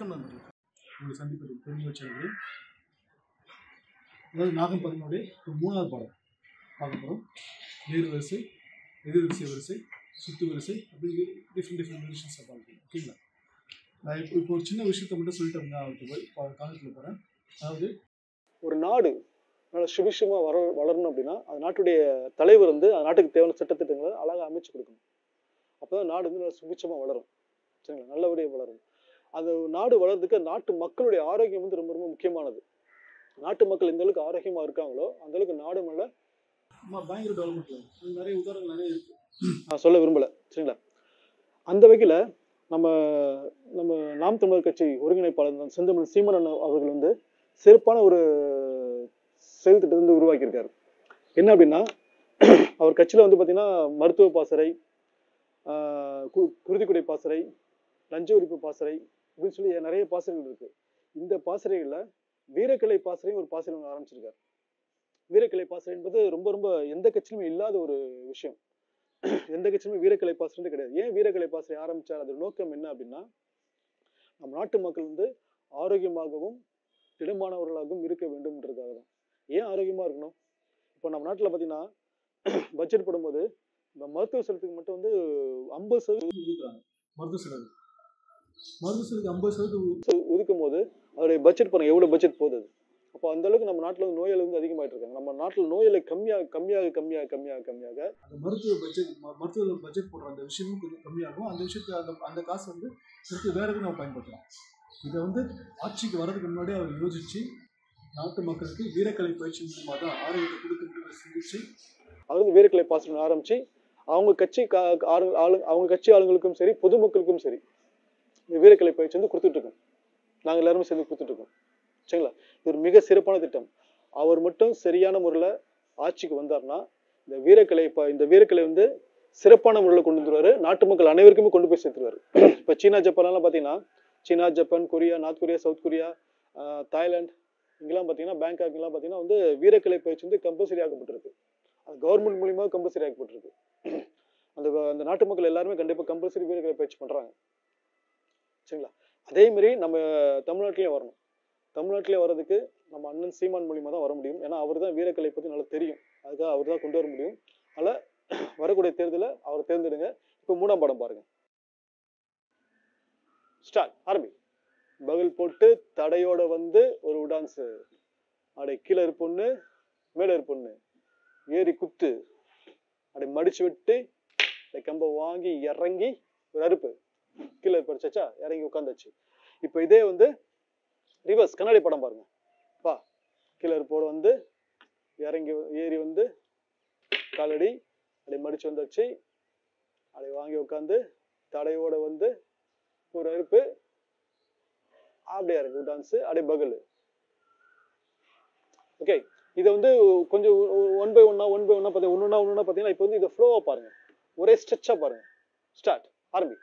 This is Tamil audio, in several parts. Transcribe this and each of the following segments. வணக்கம் நண்பர்களே, உங்களை சந்திப்பதில் பெருமைச்செல்கிறேன். அதாவது நாகம் பதினோடைய ஒரு மூணாவது பாடம் பார்க்க போகிறோம். நேர் வரிசை, எதிர்வரிசை வரிசை, சுத்து வரிசை அப்படின்னு டிஃப்ரெண்ட் வரிசன்ஸை பார்க்கலாம். ஓகேங்களா, நான் இப்போ ஒரு சின்ன விஷயத்த மட்டும் சொல்லிட்டு அப்படின்னா காலத்தில் போகிறேன். அதாவது ஒரு நாடு நல்லா சுபிஷமாக வளரணும் அப்படின்னா அந்த நாட்டுடைய தலைவர் வந்து அந்த நாட்டுக்கு தேவையான சட்டத்திட்டங்களை அழகாக அமைச்சு கொடுக்கணும். அப்போ தான் நாடு வந்து நல்லா சுபிட்சமாக வளரும். சரிங்களா, நல்லபடியாக வளரும். அந்த நாடு வளர்றதுக்கு நாட்டு மக்களுடைய ஆரோக்கியம் வந்து ரொம்ப ரொம்ப முக்கியமானது. நாட்டு மக்கள் எந்த அளவுக்கு ஆரோக்கியமாக இருக்காங்களோ அந்த அளவுக்கு நாடு மேலே பயங்கர டெவலப்மெண்ட். நிறைய உதாரணங்கள் நிறைய இருக்கு, நான் சொல்ல விரும்பலை. சரிங்களா, அந்த வகையில் நாம் தமிழர் கட்சி ஒருங்கிணைப்பாளர் செந்தமிழ் சீமான் அவர்கள் வந்து சிறப்பான ஒரு செயல் திட்டத்தை வந்து உருவாக்கியிருக்காரு. என்ன அப்படின்னா, அவர் கட்சியில் வந்து பார்த்தீங்கன்னா மருத்துவ பாசறை, குருதிக்குடை பாசறை, லஞ்ச ஒழிப்பு பாசறை அப்படின்னு சொல்லி நிறைய பாசறைகள் இருக்குது. இந்த பாசறைகளில் வீரக்கலை பாசறையும் ஒரு பாசறை ஒன்று ஆரம்பிச்சிருக்காரு. வீரக்கலை பாசறை என்பது ரொம்ப ரொம்ப எந்த கட்சியிலுமே இல்லாத ஒரு விஷயம். எந்த கட்சியிலுமே வீரக்கலை பாசறைன்னு கிடையாது. ஏன் வீரக்கலை பாசறை ஆரம்பித்தார், அதோட நோக்கம் என்ன அப்படின்னா, நம்ம நாட்டு மக்கள் வந்து ஆரோக்கியமாகவும் திடமானவர்களாகவும் இருக்க வேண்டும்ன்றதுக்காக தான். ஏன் ஆரோக்கியமாக இருக்கணும், இப்போ நம்ம நாட்டில் பார்த்தீங்கன்னா பட்ஜெட் போடும்போது இந்த மருத்துவ செலவுக்கு மட்டும் வந்து 50% ஒதுக்குறாங்க. மருத்துவ செலவுக்கு 50% ஒதுக்கும் போது அதோடைய பட்ஜெட் பாருங்கள், எவ்வளோ பட்ஜெட் போகுது. அப்போ அந்த அளவுக்கு நம்ம நாட்டில் வந்து நோயாளி வந்து அதிகமாகிட்டு இருக்காங்க. நம்ம நாட்டில் நோயாளி கம்மியாக அந்த மருத்துவ பட்ஜெட் போடுற அந்த விஷயமும் கொஞ்சம் கம்மியாகும். அந்த விஷயத்துக்கு அந்த காசு வந்து திருப்பி வேறு எதுவும் நம்ம பயன்படுத்தலாம். இதை வந்து ஆட்சிக்கு வர்றதுக்கு முன்னாடி அவர் யோசிச்சு நாட்டு மக்களுக்கு வீரக்கலை பயிற்சி மூலமாக தான் ஆரோக்கியத்தை கொடுக்க சிந்திச்சு அது வந்து வீரக்கலை பாசனம் ஆரம்பித்து அவங்க கட்சி அவங்க கட்சி ஆளுங்களுக்கும் சரி பொதுமக்களுக்கும் சரி இந்த வீரக்கலை பயிற்சி வந்து கொடுத்துட்ருக்கோம். நாங்கள் எல்லாருமே சேர்ந்து கொடுத்துட்ருக்கோம். சரிங்களா, இது ஒரு மிக சிறப்பான திட்டம். அவர் மட்டும் சரியான முறையில் ஆட்சிக்கு வந்தார்னா இந்த வீரக்கலை வந்து சிறப்பான முறையில் கொண்டு வந்துடுவார். நாட்டு மக்கள் அனைவருக்குமே கொண்டு போய் சேர்த்துருவார். இப்போ சீனா, ஜப்பான்லாம் பார்த்தீங்கன்னா, China, Japan, Korea, north Korea, south Korea, Thailand, இங்கெல்லாம் பார்த்தீங்கன்னா பேங்காக்லாம் பார்த்தீங்கன்னா வந்து வீரக்கலை பயிற்சி வந்து கம்பல்சரி ஆக்கப்பட்டிருக்கு. அது கவர்மெண்ட் மூலிமா கம்பல்சரி ஆக்கப்பட்டிருக்கு. அந்த நாட்டு மக்கள் எல்லாருமே கண்டிப்பாக கம்பல்சரி வீரர்களை பயிற்சி பண்ணுறாங்க. சரிங்களா, அதேமாரி நம்ம தமிழ்நாட்டிலையும் வரணும். தமிழ்நாட்டிலே வர்றதுக்கு நம்ம அண்ணன் சீமான் மூலிமா தான் வர முடியும். ஏன்னா அவர் தான் வீரக்கலை பற்றி நல்லா தெரியும். அதுக்காக அவர் தான் கொண்டு வர முடியும். அதில் வரக்கூடிய தேர்தலில் அவரை தேர்ந்தெடுங்க. இப்போ 3ஆம் படம் பாருங்கள். ஸ்டார்ட் ஆரம்பி பகல் போட்டு தடையோட வந்து ஒரு டான்ஸு அடை கீழே இருப்பொண்ணு மேலே இருப்பொண்ணு ஏறி குத்து அப்படி மடிச்சு விட்டு இந்த கம்பை வாங்கி இறங்கி ஒரு அறுப்பு கீழே பறிச்சாச்சா, இறங்கி உட்காந்தாச்சு. இப்போ இதே வந்து ரிவர்ஸ் கண்ணாடி படம் பாருங்க. பா கீழே இருப்போட வந்து இறங்கி ஏறி வந்து காலடி அப்படி மடிச்சு வந்தாச்சு. அப்படி வாங்கி உட்காந்து தடையோட வந்து ஒரு அறுப்பு அப்படியா இருக்கு டான்ஸு அப்படியே பகல். ஓகே, இதை வந்து கொஞ்சம் ஒன் பை ஒன்னா பார்த்தீங்கன்னா இப்போ வந்து இதை ஃப்ளோவாக பாருங்க, ஒரே ஸ்ட்ரெச்சா பாருங்க. ஸ்டார்ட் ஆரம்பி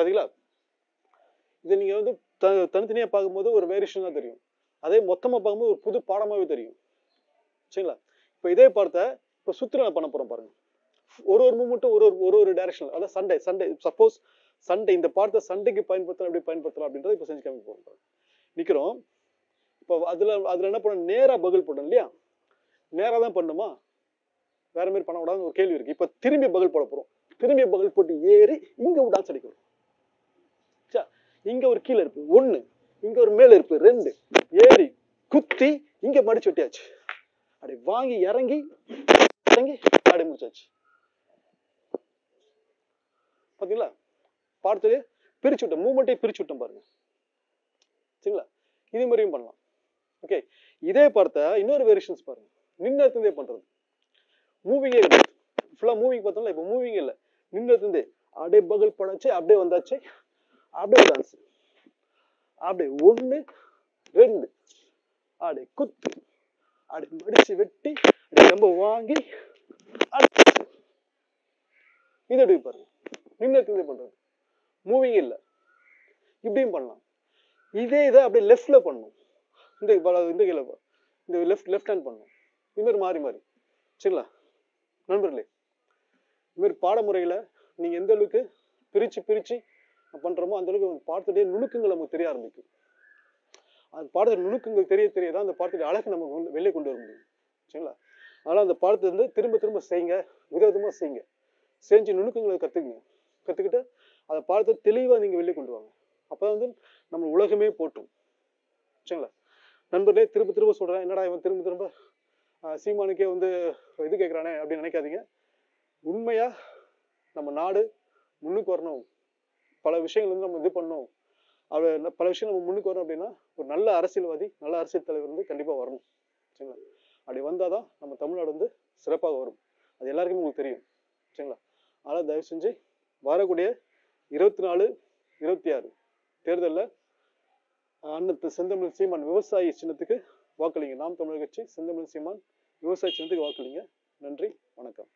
பார்த்தீங்களா. இதை நீங்கள் வந்து தனித்தனியாக பார்க்கும்போது ஒரு வேரியேஷன் தான் தெரியும். அதே மொத்தமாக பார்க்கும்போது ஒரு புது பாடமாகவே தெரியும். சரிங்களா, இப்போ இதே படத்தை இப்போ சுற்றுலா பண்ண போகிறோம் பாருங்கள். ஒரு மூமெண்ட்டும் ஒரு டைரக்ஷன். அதாவது சண்டே சப்போஸ் சண்டே இந்த பாடத்தை சண்டைக்கு பயன்படுத்தலாம் அப்படின்றத இப்போ செஞ்சு காமிக்க போகிறோம். நிற்கிறோம் இப்போ அதில் என்ன பண்ணணும், நேராக பகல் போடணும் இல்லையா, நேராக தான் பண்ணணுமா, வேறு மாதிரி பண்ண விடாதுன்னு ஒரு கேள்வி இருக்குது. இப்போ திரும்பி பகல் போட போகிறோம். திரும்பி பகல் போட்டு ஏறி இங்கே ஒரு டான்ஸ் அடிக்கிறோம். இங்க ஒரு கீழே இருப்பு 1, இங்க ஒரு மேல இருப்பு 2, ஏறி குத்தி இங்க மடிச்சு விட்டியாச்சு. அப்படி வாங்கி இறங்கி ஆடி முடிச்சாச்சு. பாத்தீங்களா, பாடத்திலே பிரிச்சு விட்டோம், மூமெண்டே பிரிச்சு விட்டோம் பாருங்க. சரிங்களா, இதே மாதிரியும் பண்ணலாம். ஓகே, இதே பார்த்த இன்னொரு வேரியேஷன்ஸ் பாருங்க. நின்றுந்தே பண்றது, மூவிங்கே கிடையாது. ஃபுல்லா மூவிங் பார்த்தோம்ல, இப்போ மூவிங் இல்லை, நின்றுந்தே அப்படியே பகல் பண்ணாச்சு, அப்படியே வந்தாச்சு, அப்படியே டான்ஸ், அப்படியே 1, 2 அப்படியே குத்து அப்படி மடிச்சு வெட்டி நம்ம வாங்கி இத அப்படியே பாருங்க. நிமிர்ந்து பண்றது மூவிங் இல்ல. இப்படியும் பண்ணலாம். இதே இத அப்படியே லெஃப்ட்ல பண்ணனும். இந்த இந்த கீழ இந்த லெஃப்ட் ஹேண்ட் பண்ணனும். இமேர் மாறி மாறி. சரிங்களா? நண்பர்களே, இமேர் பாடமுறையில நீங்க எந்த அளவுக்கு பிரிச்சு பண்றோமோ அந்த அளவுக்கு பாடத்தோட நுணுக்கங்கள் நமக்கு தெரிய ஆரம்பிக்கும். அந்த பாடத்தோட நுணுக்கங்கள் தெரிய தான் அந்த பாடத்தோட அழகு நமக்கு வெளியே கொண்டு வர முடியும். சரிங்களா? அதனால அந்த பாடத்தை வந்து திரும்ப செய்யுங்க, விதவிதமா செய்யுங்க, செஞ்சு நுணுக்கங்களை கத்துக்குங்க. கத்துக்கிட்டு அந்த பாடத்தை தெளிவா நீங்க வெளியே கொண்டு வாங்க. அப்பதான் வந்து நம்ம உலகமே போட்டும். சரிங்களா? நண்பர்களே, திரும்ப சொல்றேன், என்னடா இவன் திரும்ப சீமானுக்கே வந்து இது கேட்குறானே அப்படின்னு நினைக்காதீங்க. உண்மையா நம்ம நாடு முன்னுக்கு வரணும், பல விஷயங்கள் வந்து நம்ம இது பண்ணணும், அப்படி பல விஷயம் நம்ம முன்னுக்கு வரணும் அப்படின்னா ஒரு நல்ல அரசியல்வாதி, நல்ல அரசியல் தலைவர் வந்து கண்டிப்பா வரணும். சரிங்களா? அப்படி வந்தாதான் நம்ம தமிழ்நாடு வந்து சிறப்பாக வரும். அது எல்லாருக்குமே உங்களுக்கு தெரியும். சரிங்களா? ஆனால் தயவு செஞ்சு வரக்கூடிய 24, 26 தேர்தலில் அண்ணன் செந்தமிழ் சீமான் விவசாய சின்னத்துக்கு வாக்களிங்க. நாம் தமிழர் கட்சி செந்தமிழ் சீமான் விவசாய சின்னத்துக்கு வாக்களிங்க. நன்றி, வணக்கம்.